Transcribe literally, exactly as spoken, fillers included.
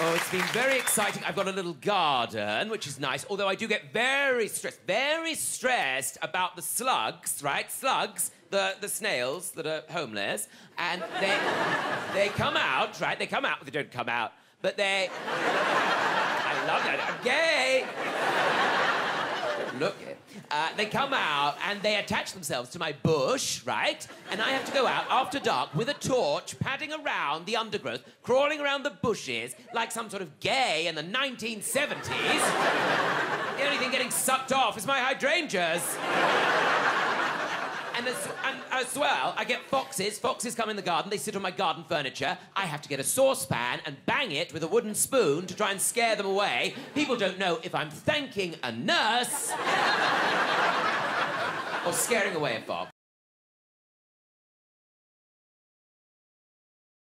Oh, it's been very exciting. I've got a little garden, which is nice, although I do get very stressed, very stressed about the slugs, right? Slugs, the, the snails that are homeless, and they, they come out, right? They come out, they don't come out, but they... I love that. I'm gay! Look, uh, they come out and they attach themselves to my bush, right? And I have to go out after dark with a torch, padding around the undergrowth, crawling around the bushes like some sort of gay in the nineteen seventies. The only thing getting sucked off is my hydrangeas. And as, and as well, I get foxes. Foxes come in the garden, they sit on my garden furniture. I have to get a saucepan and bang it with a wooden spoon to try and scare them away. People don't know if I'm thanking a nurse or scaring away a fox.